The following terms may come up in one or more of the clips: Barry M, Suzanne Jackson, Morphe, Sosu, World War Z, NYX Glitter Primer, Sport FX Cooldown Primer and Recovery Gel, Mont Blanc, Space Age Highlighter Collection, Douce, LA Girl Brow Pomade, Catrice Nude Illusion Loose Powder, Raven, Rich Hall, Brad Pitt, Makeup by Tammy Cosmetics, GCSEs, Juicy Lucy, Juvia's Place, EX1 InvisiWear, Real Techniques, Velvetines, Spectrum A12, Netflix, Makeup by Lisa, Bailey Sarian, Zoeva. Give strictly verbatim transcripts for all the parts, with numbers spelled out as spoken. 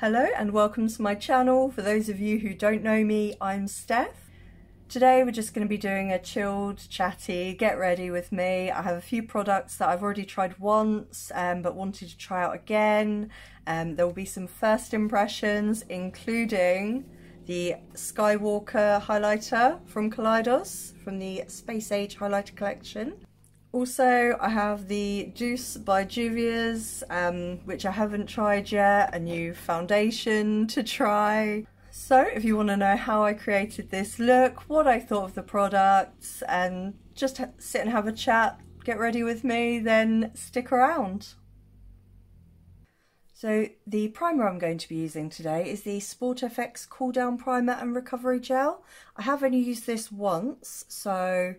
Hello and welcome to my channel. For those of you who don't know me, I'm Steph. Today we're just going to be doing a chilled, chatty, get ready with me. I have a few products that I've already tried once um, but wanted to try out again. Um, there will be some first impressions, including the Skywalker highlighter from Kaleidos, from the Space Age Highlighter Collection. Also, I have the Douce by Juvia's, um, which I haven't tried yet, a new foundation to try. So if you want to know how I created this look, what I thought of the products, and just sit and have a chat, get ready with me, then stick around. So the primer I'm going to be using today is the Sport F X Cooldown Primer and Recovery Gel. I have only used this once, so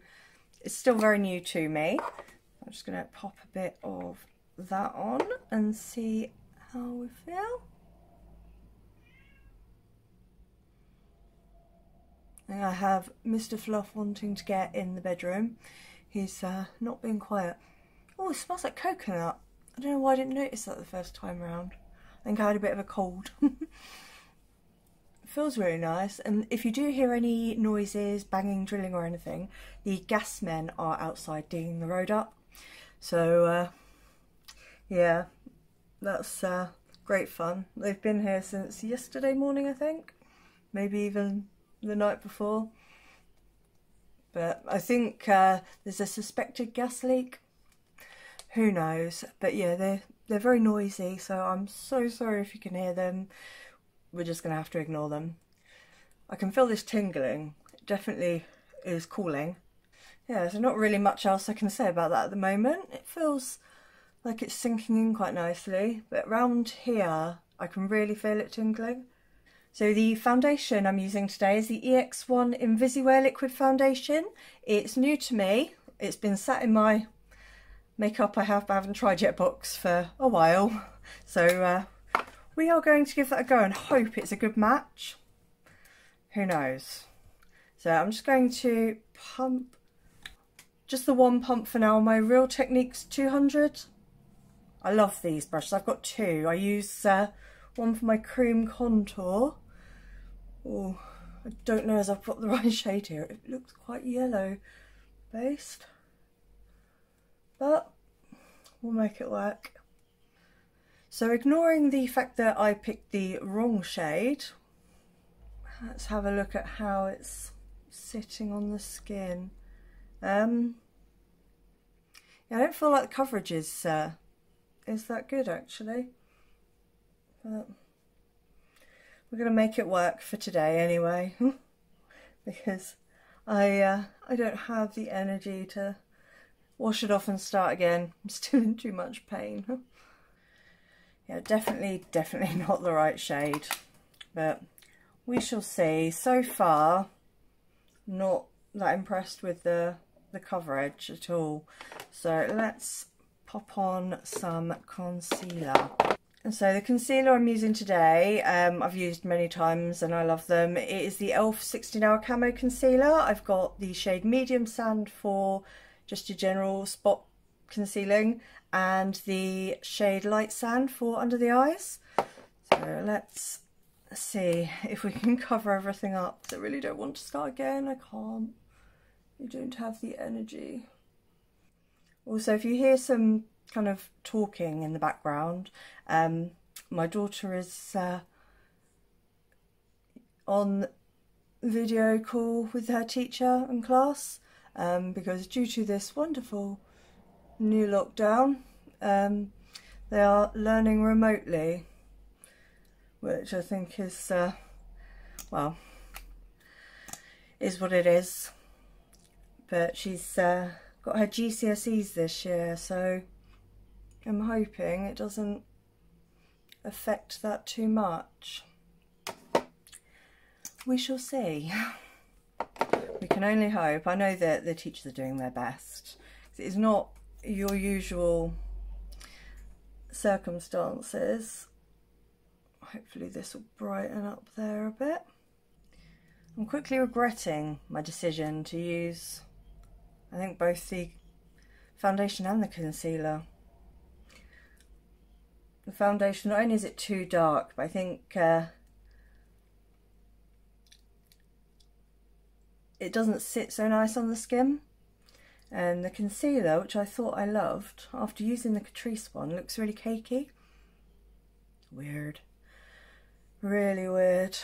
it's still very new to me. I'm just going to pop a bit of that on and see how we feel. And I have Mister Fluff wanting to get in the bedroom. He's uh, not being quiet. Oh, it smells like coconut. I don't know why I didn't notice that the first time around. I think I had a bit of a cold. Feels really nice, and if you do hear any noises, banging, drilling or anything, the gas men are outside digging the road up, so uh, yeah, that's uh, great fun. They've been here since yesterday morning, I think, maybe even the night before, but I think uh, there's a suspected gas leak, who knows, but yeah, they're, they're very noisy, so I'm so sorry if you can hear them. We're just going to have to ignore them. I can feel this tingling. It definitely is cooling. Yeah, there's not really much else I can say about that at the moment. It feels like it's sinking in quite nicely, but round here I can really feel it tingling. So the foundation I'm using today is the E X one InvisiWear Liquid Foundation. It's new to me. It's been sat in my makeup I have but I haven't tried yet box for a while. So uh, we are going to give that a go and hope it's a good match. Who knows? So I'm just going to pump, just the one pump for now, my Real Techniques two hundred. I love these brushes. I've got two. I use uh, one for my cream contour. Oh, I don't know as I've got the right shade here. It looks quite yellow based, but we'll make it work. So ignoring the fact that I picked the wrong shade, let's have a look at how it's sitting on the skin. Um, yeah, I don't feel like the coverage is, uh, is that good actually. But we're going to make it work for today anyway, because I, uh, I don't have the energy to wash it off and start again. I'm still in too much pain. Yeah, definitely, definitely not the right shade, but we shall see. So far, not that impressed with the, the coverage at all. So let's pop on some concealer. And so the concealer I'm using today, um, I've used many times and I love them. It is the E L F sixteen Hour Camo Concealer. I've got the shade Medium Sand for just your general spot concealing, and the shade Light Sand for under the eyes. So let's see if we can cover everything up. I really don't want to start again. I can't. You don't have the energy. Also, if you hear some kind of talking in the background, um, my daughter is uh, on video call with her teacher and class, um, because due to this wonderful new lockdown, um, they are learning remotely, which I think is, uh, well, is what it is, but she's uh, got her G C S Es this year, so I'm hoping it doesn't affect that too much. We shall see. We can only hope. I know that the teachers are doing their best. It's not your usual circumstances. Hopefully this will brighten up there a bit. I'm quickly regretting my decision to use, I think, both the foundation and the concealer. the foundation, not only is it too dark, but I think uh, it doesn't sit so nice on the skin. And the concealer, which I thought I loved, after using the Catrice one, looks really cakey. Weird. Really weird.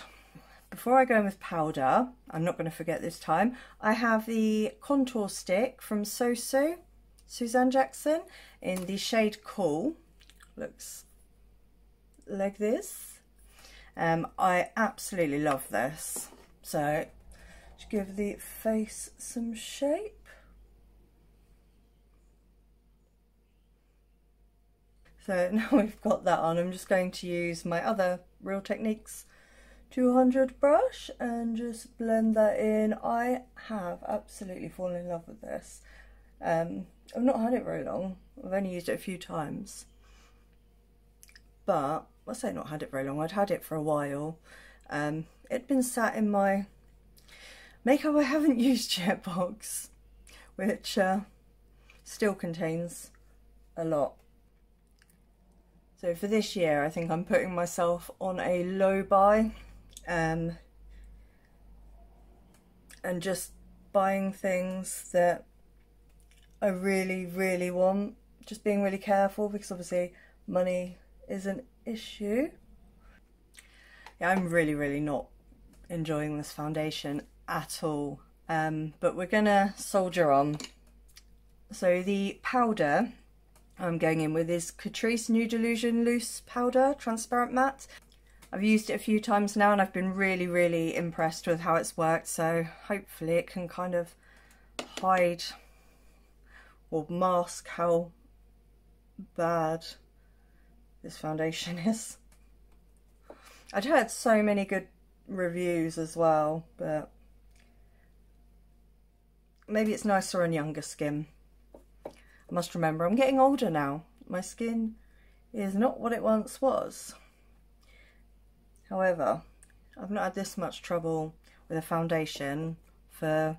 Before I go in with powder, I'm not going to forget this time, I have the contour stick from Sosu, Suzanne Jackson, in the shade Cool. Looks like this. Um, I absolutely love this. So, just give the face some shape. So now we've got that on, I'm just going to use my other Real Techniques two hundred brush and just blend that in. I have absolutely fallen in love with this. Um, I've not had it very long, I've only used it a few times. But, I say not had it very long, I'd had it for a while. Um, it'd been sat in my Makeup I Haven't Used Yet box, which uh, still contains a lot. So for this year, I think I'm putting myself on a low buy um, and just buying things that I really, really want. Just being really careful because obviously money is an issue. Yeah, I'm really, really not enjoying this foundation at all, um, but we're gonna soldier on. So the powder I'm going in with is Catrice Nude Illusion Loose Powder, Transparent Matte. I've used it a few times now and I've been really, really impressed with how it's worked, so hopefully it can kind of hide or mask how bad this foundation is. I'd heard so many good reviews as well, but maybe it's nicer on younger skin. I must remember, I'm getting older now. My skin is not what it once was. However, I've not had this much trouble with a foundation for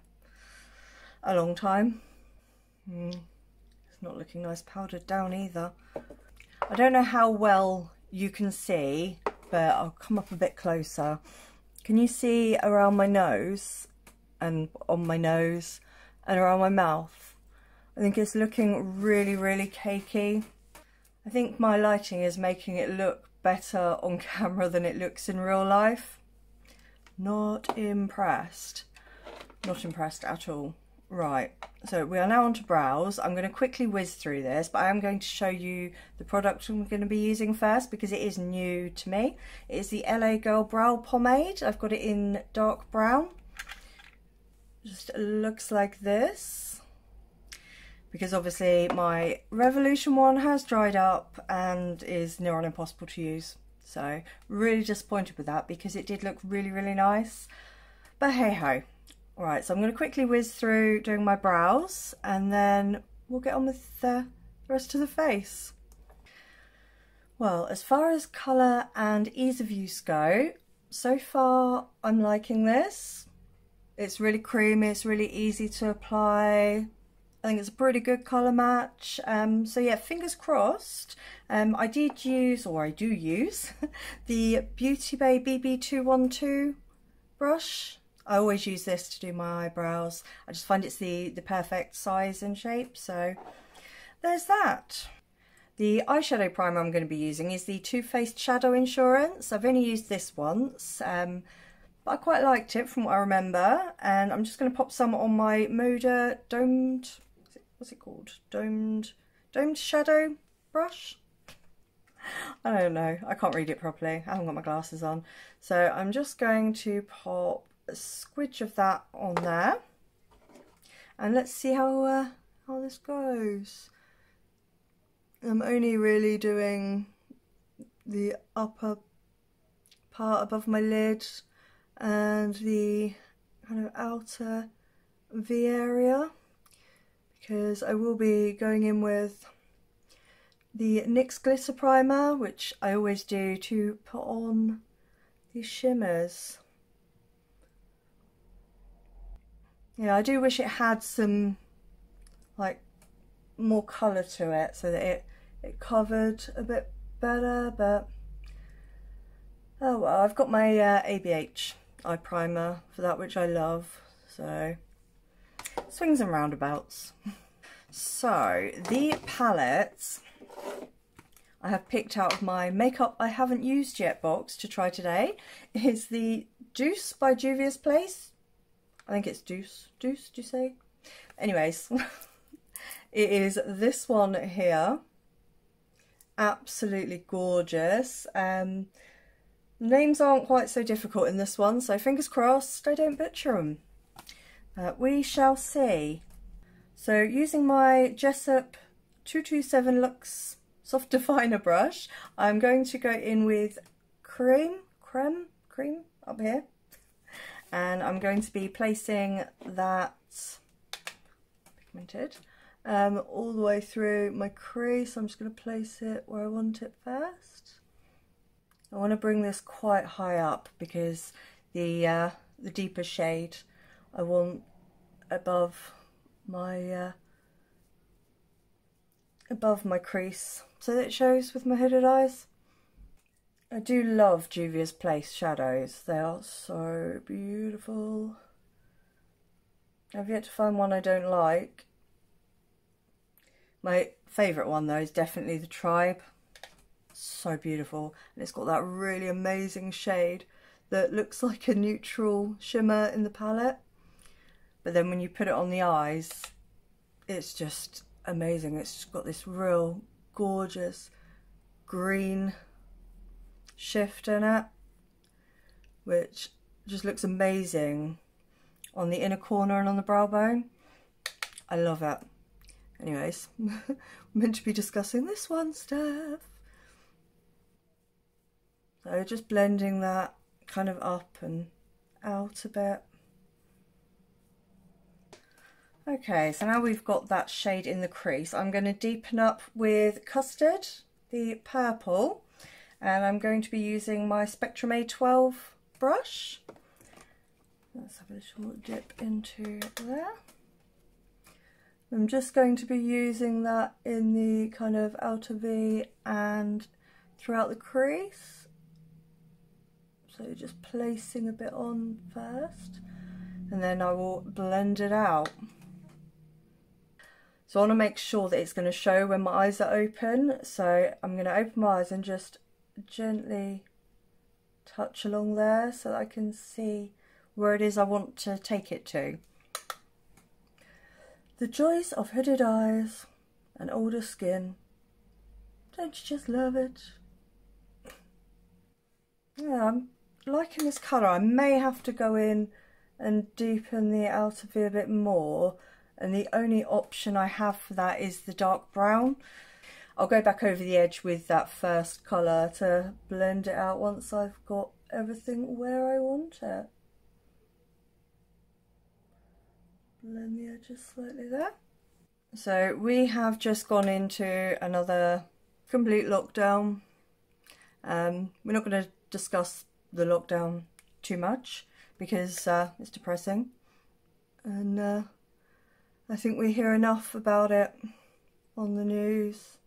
a long time. Mm, it's not looking nice powdered down either. I don't know how well you can see, but I'll come up a bit closer. Can you see around my nose and on my nose and around my mouth? I think it's looking really, really cakey. I think my lighting is making it look better on camera than it looks in real life. Not impressed. Not impressed at all. Right, so we are now on to brows. I'm going to quickly whiz through this, but I am going to show you the product I'm going to be using first because it is new to me. It is the L A Girl Brow Pomade. I've got it in dark brown. Just looks like this. Because obviously my Revolution one has dried up and is near on impossible to use. So really disappointed with that because it did look really, really nice. But hey ho. Alright, so I'm going to quickly whiz through doing my brows and then we'll get on with the rest of the face. Well, as far as colour and ease of use go, so far I'm liking this. It's really creamy, it's really easy to apply. I think it's a pretty good colour match, um, so yeah, fingers crossed. Um, I did use, or I do use, the Beauty Bay B B two twelve brush. I always use this to do my eyebrows. I just find it's the, the perfect size and shape, so there's that. The eyeshadow primer I'm going to be using is the Too Faced Shadow Insurance. I've only used this once, um, but I quite liked it from what I remember. And I'm just going to pop some on my Moda domed... What's it called? Domed domed shadow brush? I don't know. I can't read it properly. I haven't got my glasses on. So I'm just going to pop a squidge of that on there. And let's see how, uh, how this goes. I'm only really doing the upper part above my lid and the kind of outer V area, because I will be going in with the NYX Glitter Primer, which I always do to put on the shimmers. Yeah, I do wish it had some, like, more colour to it so that it, it covered a bit better, but oh well. I've got my uh, A B H eye primer for that, which I love, so swings and roundabouts. So the palettes I have picked out of my Makeup I Haven't Used Yet box to try today is the Douce by Juvia's Place. I think it's Douce. Douce, do you say? Anyways, it is this one here. Absolutely gorgeous. Um, names aren't quite so difficult in this one, so fingers crossed I don't butcher them. Uh, we shall see. So using my Jessup two twenty-seven Lux soft definer brush, I'm going to go in with cream, creme, cream up here, and I'm going to be placing that pigmented um, all the way through my crease. I'm just going to place it where I want it first. I want to bring this quite high up because the uh, the deeper shade I want above my uh, above my crease, so that it shows with my hooded eyes. I do love Juvia's Place shadows. They are so beautiful. I've yet to find one I don't like. My favourite one though is definitely the Tribe. So beautiful, and it's got that really amazing shade that looks like a neutral shimmer in the palette, but then when you put it on the eyes, it's just amazing. It's got this real gorgeous green shift in it, which just looks amazing on the inner corner and on the brow bone. I love it. Anyways, I'm meant to be discussing this one, Steph. So just blending that kind of up and out a bit. Okay, so now we've got that shade in the crease. I'm going to deepen up with Custard, the purple, and I'm going to be using my Spectrum A twelve brush. Let's have a short dip into there. I'm just going to be using that in the kind of outer V and throughout the crease. So just placing a bit on first, and then I will blend it out. So I want to make sure that it's going to show when my eyes are open. So I'm going to open my eyes and just gently touch along there so that I can see where it is I want to take it to. The joys of hooded eyes and older skin. Don't you just love it? Yeah, I'm liking this colour. I may have to go in and deepen the outer V a bit more. And the only option I have for that is the dark brown. I'll go back over the edge with that first colour to blend it out once I've got everything where I want it. Blend the edges slightly there. So we have just gone into another complete lockdown. Um, we're not going to discuss the lockdown too much because uh, it's depressing. And... Uh, I think we hear enough about it on the news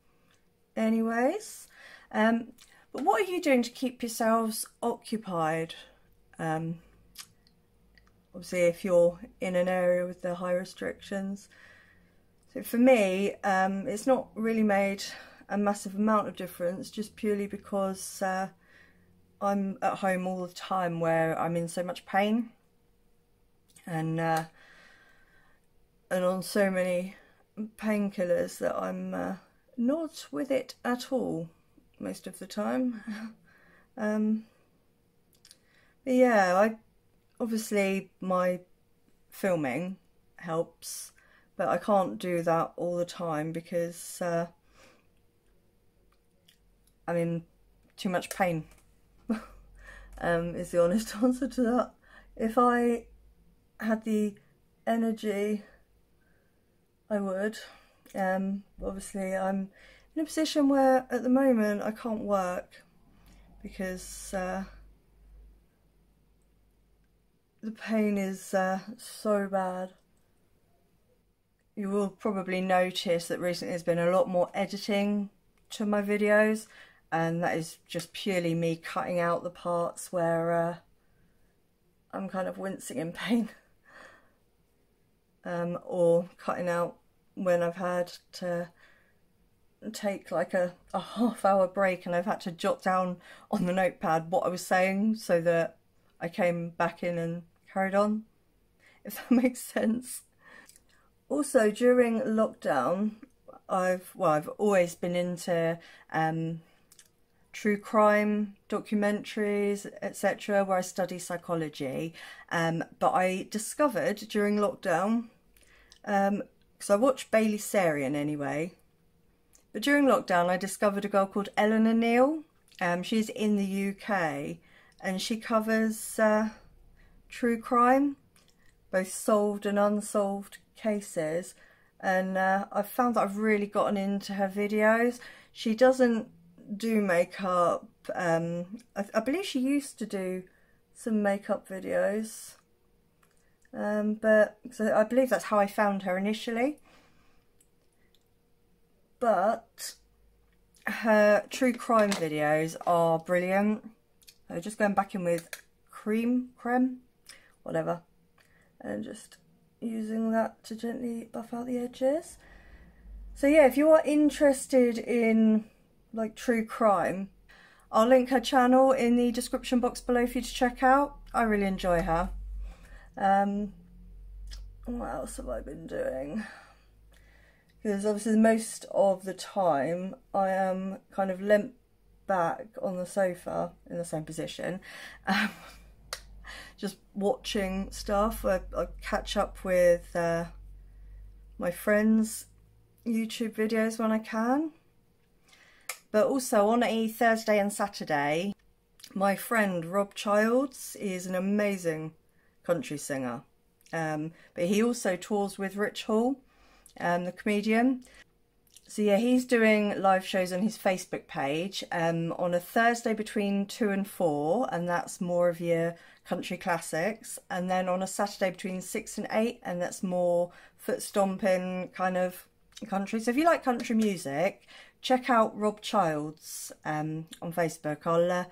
anyways. Um, but what are you doing to keep yourselves occupied? Um, obviously, if you're in an area with the high restrictions. So for me, um, it's not really made a massive amount of difference, just purely because uh, I'm at home all the time where I'm in so much pain. And... Uh, and on so many painkillers that I'm uh, not with it at all most of the time. um, but yeah, I obviously my filming helps, but I can't do that all the time because uh, I'm in too much pain. um, is the honest answer to that. If I had the energy, I would. Um, obviously I'm in a position where at the moment I can't work because uh, the pain is uh, so bad. You will probably notice that recently there's been a lot more editing to my videos, and that is just purely me cutting out the parts where uh, I'm kind of wincing in pain, um, or cutting out when I've had to take like a, a half hour break and I've had to jot down on the notepad what I was saying so that I came back in and carried on, if that makes sense. Also, during lockdown, I've, well, I've always been into um, true crime documentaries, et cetera, where I study psychology. Um, but I discovered during lockdown, um, because I watched Bailey Sarian anyway, but during lockdown, I discovered a girl called Eleanor Neale. Um, she's in the U K, and she covers uh, true crime, both solved and unsolved cases. And uh, I've found that I've really gotten into her videos. She doesn't do makeup. Um, I, I believe she used to do some makeup videos, um, but so I believe that's how I found her initially. But her true crime videos are brilliant. So just going back in with cream, creme, whatever, and just using that to gently buff out the edges. So yeah, if you are interested in like true crime, I'll link her channel in the description box below for you to check out. I really enjoy her. Um, what else have I been doing? Because obviously most of the time I am kind of limp back on the sofa in the same position, um, just watching stuff. I, I catch up with uh, my friends' YouTube videos when I can. But also on a Thursday and Saturday, my friend Rob Childs is an amazing country singer, um, but he also tours with Rich Hall, Um, the comedian. So yeah, he's doing live shows on his Facebook page um, on a Thursday between two and four, and that's more of your country classics, and then on a Saturday between six and eight, and that's more foot stomping kind of country. So if you like country music, check out Rob Childs um, on Facebook. I'll, uh,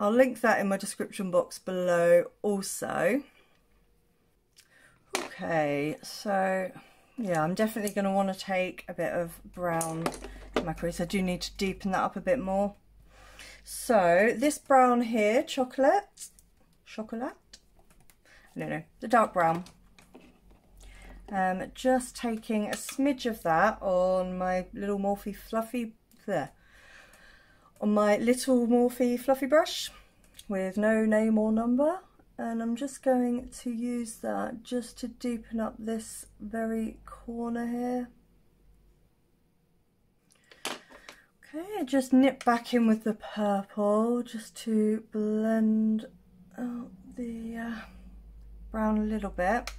I'll link that in my description box below also. Okay, so yeah, I'm definitely going to want to take a bit of brown in my crease. I do need to deepen that up a bit more. So this brown here, chocolate, chocolate, no, no, the dark brown. Um, just taking a smidge of that on my little Morphe fluffy, there, on my little Morphe fluffy brush with no name or number. And I'm just going to use that just to deepen up this very corner here. Okay, just nip back in with the purple just to blend out the uh, brown a little bit.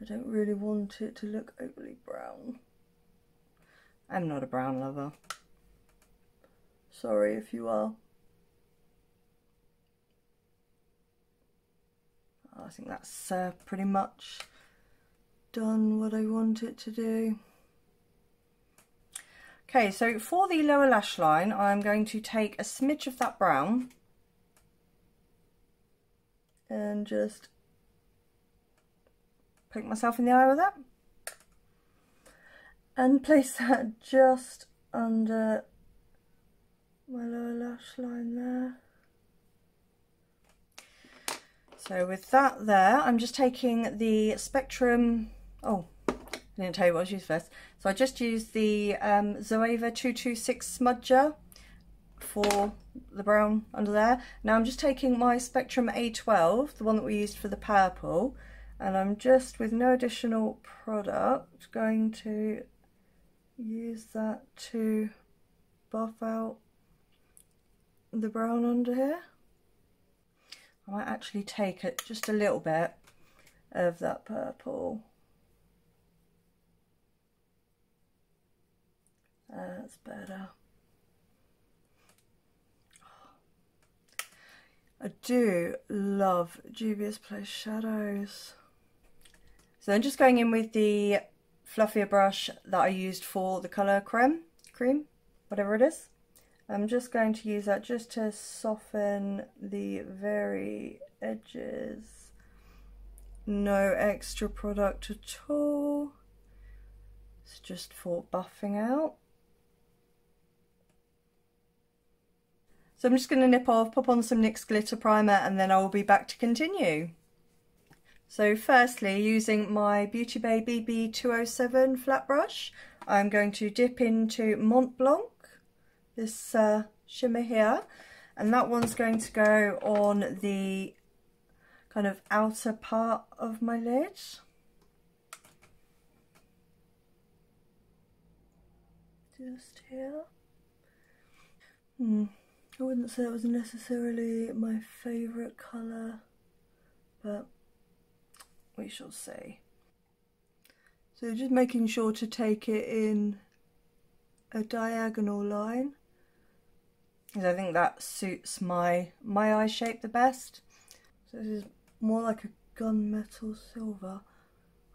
I don't really want it to look overly brown. I'm not a brown lover. Sorry if you are. I think that's uh, pretty much done what I want it to do. Okay, so for the lower lash line, I'm going to take a smidge of that brown and just poke myself in the eye with that, and place that just under my lower lash line there. So with that there, I'm just taking the Spectrum, oh, I didn't tell you what I was using first. So I just used the um, Zoeva two twenty-six smudger for the brown under there. Now I'm just taking my Spectrum A twelve, the one that we used for the purple, and I'm just, with no additional product, going to use that to buff out the brown under here. I might actually take it just a little bit of that purple. That's better. I do love Juvia's Place shadows. So I'm just going in with the fluffier brush that I used for the colour creme, cream, whatever it is, I'm just going to use that just to soften the very edges. No extra product at all. It's just for buffing out. So I'm just going to nip off, pop on some NYX Glitter Primer, and then I will be back to continue. So firstly, using my Beauty Bay B B two oh seven flat brush, I'm going to dip into Mont Blanc, this uh, shimmer here, and that one's going to go on the kind of outer part of my lid. Just here. Hmm. I wouldn't say it was necessarily my favourite colour, but we shall see. So just making sure to take it in a diagonal line, because I think that suits my, my eye shape the best. So this is more like a gunmetal silver.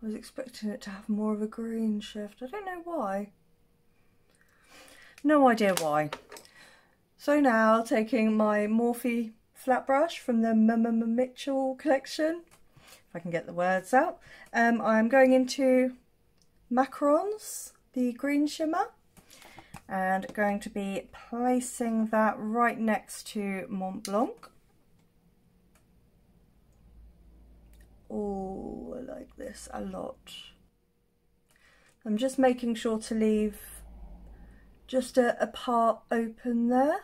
I was expecting it to have more of a green shift. I don't know why. No idea why. So now, taking my Morphe flat brush from the M M Mitchell collection, if I can get the words out, um, I'm going into Macarons, the green shimmer, and going to be placing that right next to Mont Blanc. Oh, I like this a lot. I'm just making sure to leave just a, a part open there,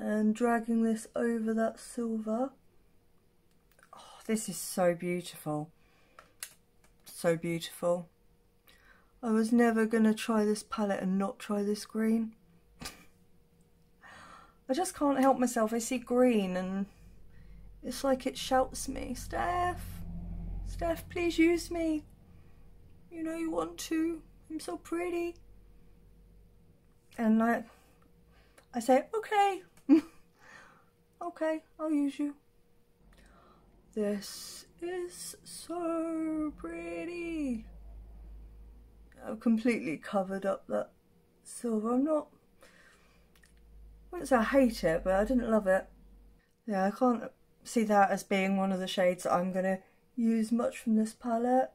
and dragging this over that silver. Oh, this is so beautiful, so beautiful. I was never gonna try this palette and not try this green. I just can't help myself. I see green and it's like it shouts me, Steph, Steph, please use me, you know you want to. I'm so pretty. And I, I say, okay, okay, I'll use you. This is so pretty. I've completely covered up that silver. I'm not, once I hate it, but I didn't love it. Yeah, I can't see that as being one of the shades that I'm going to use much from this palette.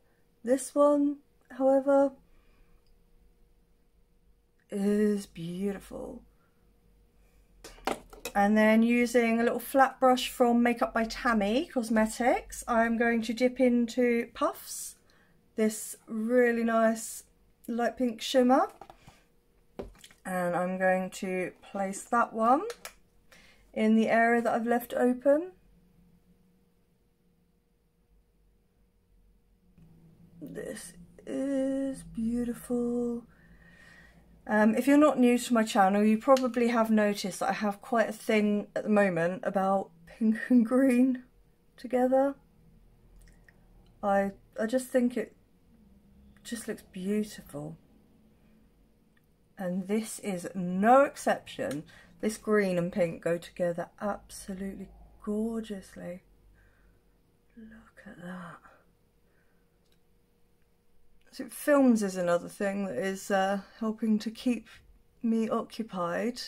This one, however, is beautiful. And then using a little flat brush from Makeup by Tammy Cosmetics, I'm going to dip into Puffs, this really nice light pink shimmer, and I'm going to place that one in the area that I've left open. This is beautiful. Um, if you're not new to my channel, you probably have noticed that I have quite a thing at the moment about pink and green together. I I just think it just looks beautiful. And this is no exception. This green and pink go together absolutely gorgeously. Look at that. So films is another thing that is uh, helping to keep me occupied,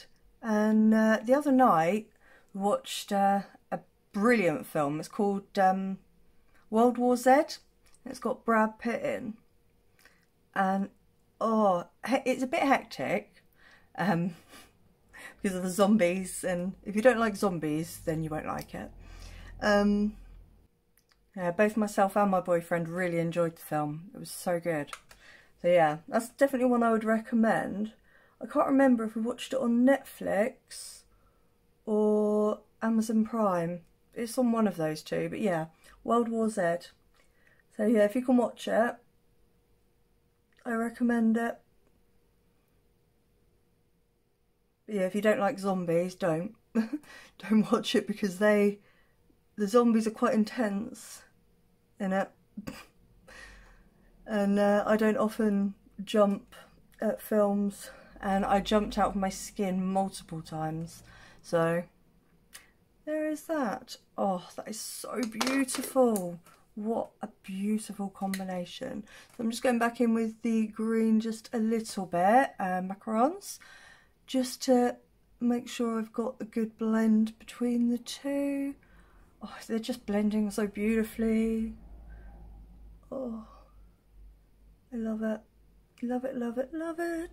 and uh, the other night we watched uh, a brilliant film. It's called um, World War Z, and it's got Brad Pitt in, and oh, it's a bit hectic um, because of the zombies, and if you don't like zombies then you won't like it. Um, Yeah, both myself and my boyfriend really enjoyed the film. It was so good. So yeah, that's definitely one I would recommend. I can't remember if we watched it on Netflix or Amazon Prime. It's on one of those two, but yeah, World War Z. So yeah, if you can watch it, I recommend it. But yeah, if you don't like zombies, don't. Don't watch it, because they... the zombies are quite intense in it, and uh, I don't often jump at films, and I jumped out of my skin multiple times, so there is that. Oh, that is so beautiful. What a beautiful combination. So I'm just going back in with the green just a little bit, uh, macarons, just to make sure I've got a good blend between the two. Oh, they're just blending so beautifully. Oh, I love it. Love it, love it, love it.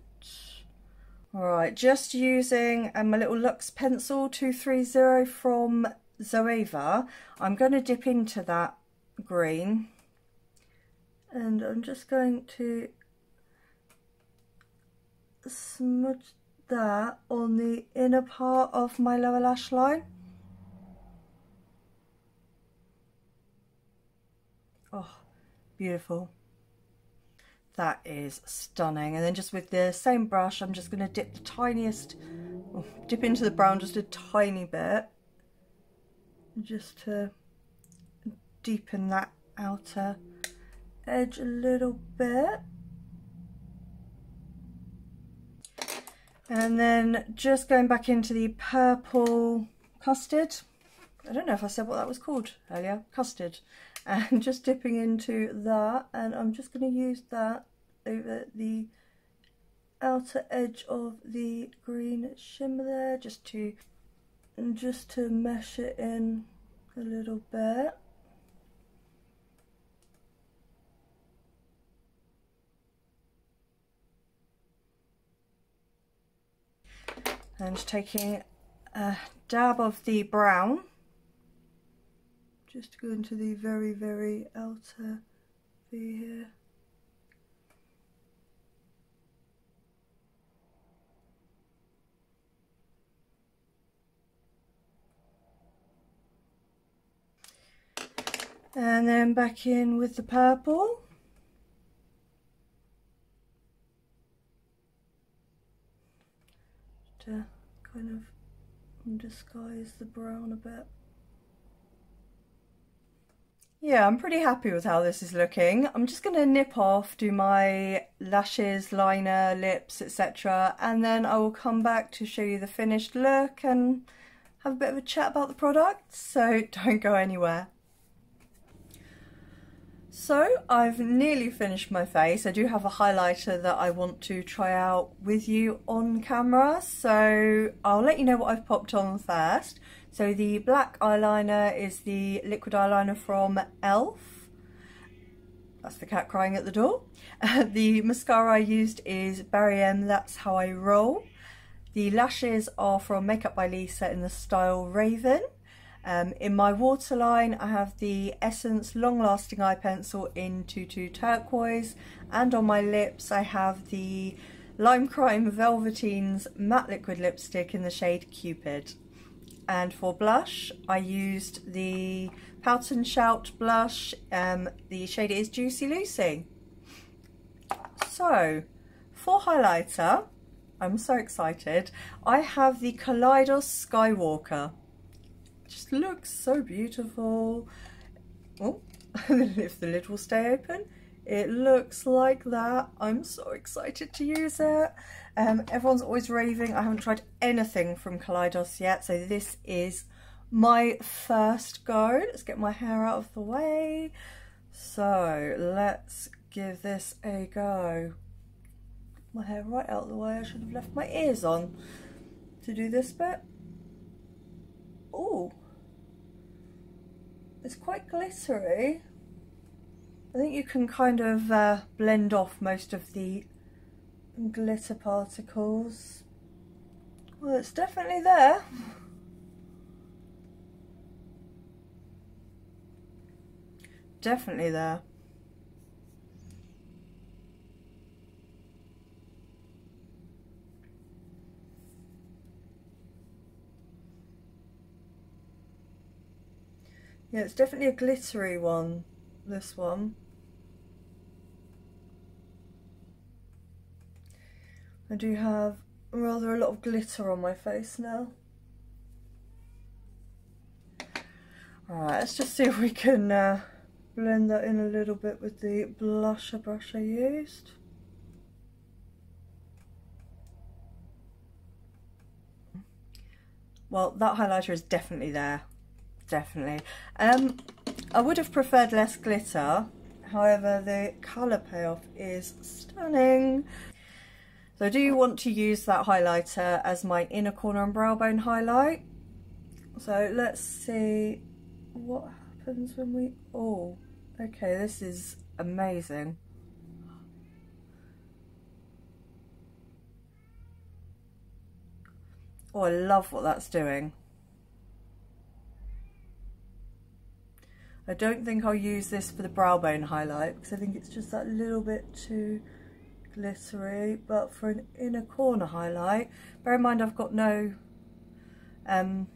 All right, just using um, my little Lux pencil two thirty from Zoeva. I'm going to dip into that green and I'm just going to smudge that on the inner part of my lower lash line. Oh, beautiful. That is stunning. And then just with the same brush, I'm just going to dip the tiniest, oh, dip into the brown just a tiny bit, just to deepen that outer edge a little bit. And then just going back into the purple custard. I don't know if I said what that was called earlier, custard. And just dipping into that, and I'm just going to use that over the outer edge of the green shimmer there, just to and just to mesh it in a little bit. And taking a dab of the brown, just to go into the very, very outer V here. And then back in with the purple. To kind of disguise the brown a bit. Yeah, I'm pretty happy with how this is looking. I'm just going to nip off, do my lashes, liner, lips, et cetera. And then I will come back to show you the finished look and have a bit of a chat about the product. So don't go anywhere. So I've nearly finished my face. I do have a highlighter that I want to try out with you on camera. So I'll let you know what I've popped on first. So the black eyeliner is the liquid eyeliner from E L F. That's the cat crying at the door. The mascara I used is Barry M, That's How I Roll. The lashes are from Makeup by Lisa in the style Raven. Um, in my waterline, I have the Essence Long Lasting Eye Pencil in two two Turquoise. And on my lips, I have the Lime Crime Velveteen's Matte Liquid Lipstick in the shade Cupid. And for blush, I used the Pout and Shout blush. Um, the shade is Juicy Lucy. So, for highlighter, I'm so excited. I have the Kaleidos Skywalker. It just looks so beautiful. Oh, if the lid will stay open. It looks like that. I'm so excited to use it. Um, everyone's always raving. I haven't tried anything from Kaleidos yet, so this is my first go. Let's get my hair out of the way. So let's give this a go. My hair right out of the way. I should have left my ears on to do this bit. Oh, it's quite glittery. I think you can kind of uh, blend off most of the glitter particles. Well, it's definitely there. Definitely there. Yeah, it's definitely a glittery one, this one. I do have rather a lot of glitter on my face now. Alright, let's just see if we can uh, blend that in a little bit with the blusher brush I used. Well, that highlighter is definitely there. Definitely. Um, I would have preferred less glitter, however the colour payoff is stunning. So I do want to use that highlighter as my inner corner and brow bone highlight. So let's see what happens when we... Oh, okay, this is amazing. Oh, I love what that's doing. I don't think I'll use this for the brow bone highlight because I think it's just that little bit too glittery, but for an inner corner highlight, bear in mind I've got no um,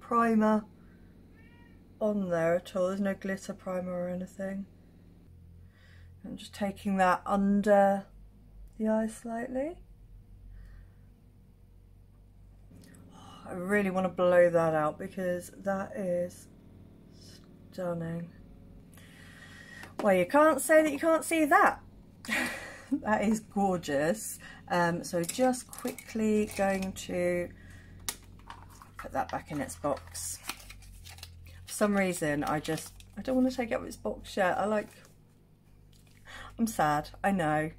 primer on there at all, there's no glitter primer or anything. I'm just taking that under the eye slightly. Oh, I really want to blow that out because that is stunning. Well, you can't say that you can't see that. That is gorgeous. Um, so just quickly going to put that back in its box. For some reason, I just, I don't want to take out its box yet. I like, I'm sad, I know.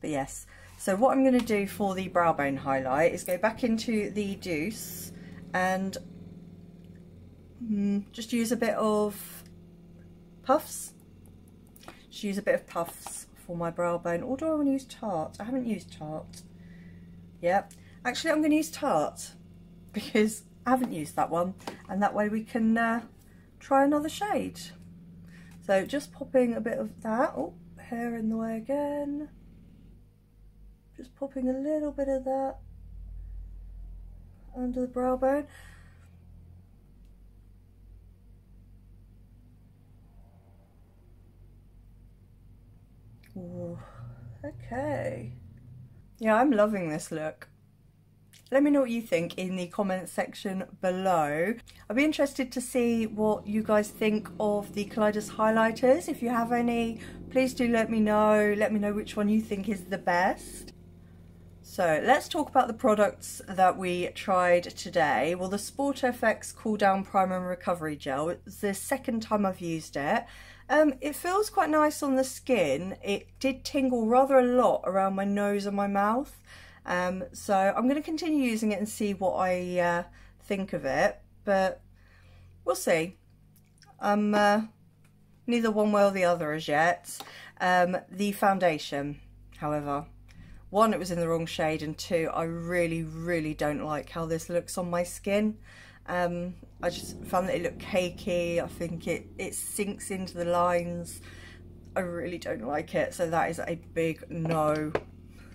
But yes, so what I'm going to do for the brow bone highlight is go back into the Douce and mm, just use a bit of puffs. Just use a bit of puffs for my brow bone. Or do I want to use Tarte? I haven't used Tarte. Yep. Actually, I'm going to use Tarte because I haven't used that one. And that way we can uh, try another shade. So just popping a bit of that. Oh, hair in the way again. Just popping a little bit of that under the brow bone. Ooh, okay, yeah, I'm loving this look. Let me know what you think in the comments section below. I'd be interested to see what you guys think of the Kaleidos highlighters. If you have any, please do let me know. Let me know which one you think is the best. So let's talk about the products that we tried today. Well, the Sport F X Cooldown Primer and Recovery Gel, it's the second time I've used it. Um, it feels quite nice on the skin. It did tingle rather a lot around my nose and my mouth. Um, so I'm going to continue using it and see what I uh, think of it. But we'll see. I'm uh, neither one way or the other as yet. Um, the foundation, however. One, it was in the wrong shade. And two, I really, really don't like how this looks on my skin. Um, I just found that it looked cakey. I think it, it sinks into the lines. I really don't like it. So that is a big no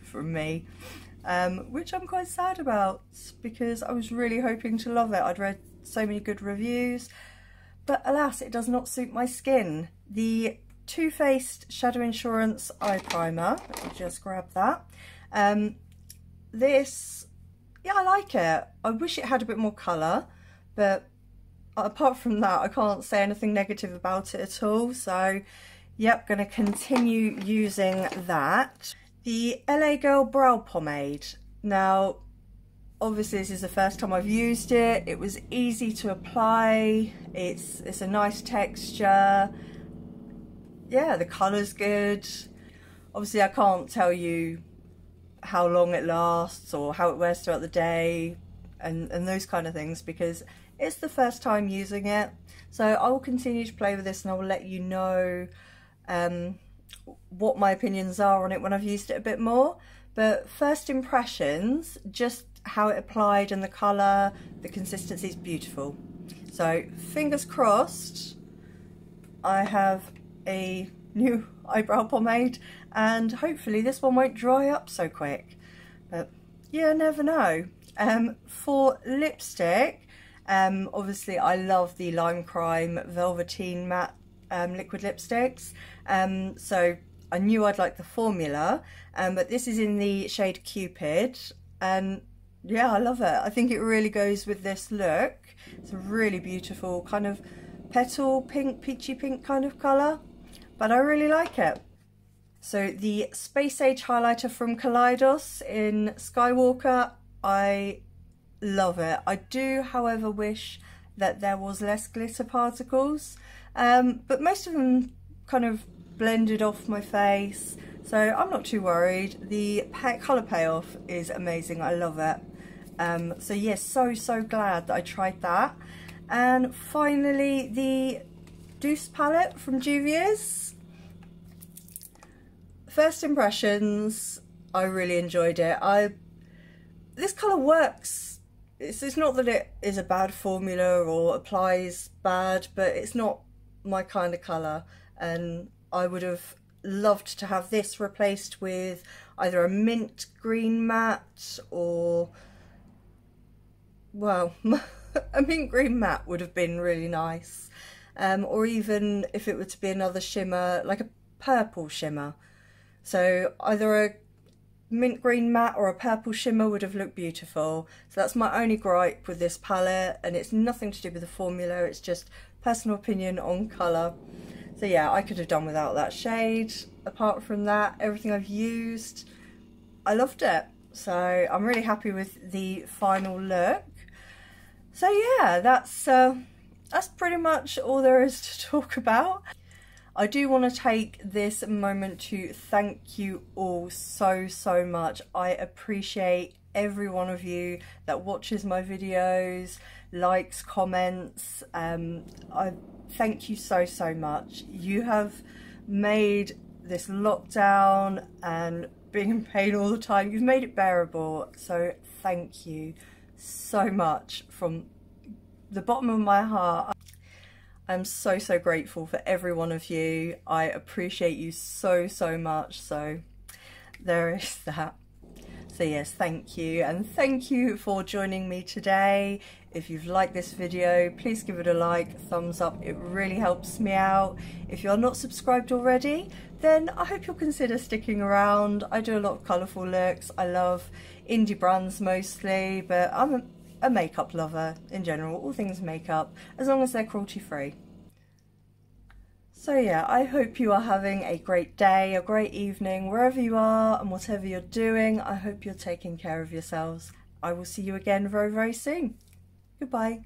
from me, um, which I'm quite sad about because I was really hoping to love it. I'd read so many good reviews, but alas, it does not suit my skin. The Too Faced Shadow Insurance Eye Primer, let me just grab that. Um, this, yeah, I like it. I wish it had a bit more colour, but apart from that, I can't say anything negative about it at all. So, yep, going to continue using that. The L A Girl Brow Pomade. Now, obviously this is the first time I've used it. It was easy to apply. It's, it's a nice texture. Yeah, the colour's good. Obviously, I can't tell you how long it lasts or how it wears throughout the day and, and those kind of things because it's the first time using it. So I will continue to play with this and I will let you know um, what my opinions are on it when I've used it a bit more. But first impressions, just how it applied and the colour, the consistency is beautiful. So fingers crossed I have a new eyebrow pomade and hopefully this one won't dry up so quick, but yeah, never know. Um for lipstick, um obviously I love the Lime Crime Velveteen Matte um liquid lipsticks, um so I knew I'd like the formula, um but this is in the shade Cupid and yeah, I love it. I think it really goes with this look. It's a really beautiful kind of petal pink, peachy pink kind of colour, but I really like it. So the Space Age Highlighter from Kaleidos in Skywalker, I love it. I do, however, wish that there was less glitter particles, um, but most of them kind of blended off my face, so I'm not too worried. The colour payoff is amazing, I love it. Um, so yes, so so glad that I tried that. And finally, the Douce palette from Juvia's. First impressions, I really enjoyed it. I this colour works. It's, it's not that it is a bad formula or applies bad, but it's not my kind of colour, and I would have loved to have this replaced with either a mint green matte or, well, a mint green matte would have been really nice, um, or even if it were to be another shimmer, like a purple shimmer. So either a mint green matte or a purple shimmer would have looked beautiful. So that's my only gripe with this palette, and it's nothing to do with the formula, it's just personal opinion on colour. So yeah, I could have done without that shade. Apart from that, everything I've used, I loved it, so I'm really happy with the final look. So yeah, that's uh, that's pretty much all there is to talk about. I do want to take this moment to thank you all so, so much. I appreciate every one of you that watches my videos, likes, comments. Um, I thank you so, so much. You have made this lockdown and being in pain all the time, you've made it bearable. So thank you so much from the bottom of my heart. I'm so, so grateful for every one of you. I appreciate you so, so much. So there is that. So yes, thank you. And thank you for joining me today. If you've liked this video, please give it a like, thumbs up. It really helps me out. If you're not subscribed already, then I hope you'll consider sticking around. I do a lot of colourful looks. I love indie brands mostly, but I'm a a makeup lover in general, all things makeup, as long as they're cruelty free. So yeah, I hope you are having a great day, a great evening, wherever you are and whatever you're doing. I hope you're taking care of yourselves. I will see you again very, very soon. Goodbye.